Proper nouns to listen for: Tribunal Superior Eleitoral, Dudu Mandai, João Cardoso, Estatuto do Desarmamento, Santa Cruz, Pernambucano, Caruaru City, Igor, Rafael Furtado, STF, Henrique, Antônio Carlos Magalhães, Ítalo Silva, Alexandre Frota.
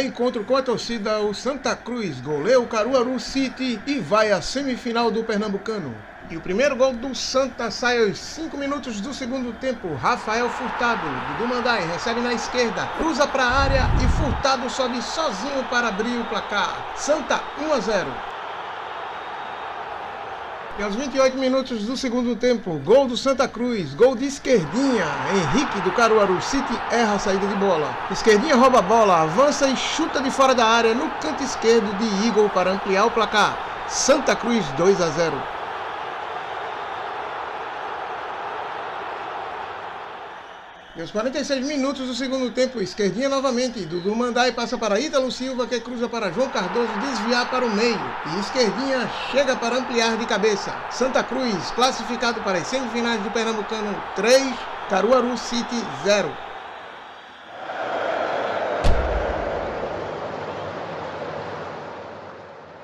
reencontro com a torcida, o Santa Cruz goleou o Caruaru City e vai à semifinal do Pernambucano. E o primeiro gol do Santa sai aos 5 minutos do segundo tempo. Rafael Furtado, Dudu Mandai recebe na esquerda, cruza para a área e Furtado sobe sozinho para abrir o placar. Santa 1-0. E aos 28 minutos do segundo tempo, gol do Santa Cruz, gol de esquerdinha. Henrique do Caruaru City erra a saída de bola. Esquerdinha rouba a bola, avança e chuta de fora da área no canto esquerdo de Igor para ampliar o placar. Santa Cruz 2-0. E aos 46 minutos do segundo tempo, esquerdinha novamente, Dudu Mandai passa para Ítalo Silva, que cruza para João Cardoso desviar para o meio. E esquerdinha chega para ampliar de cabeça. Santa Cruz classificado para as semifinais do Pernambucano 3, Caruaru City 0.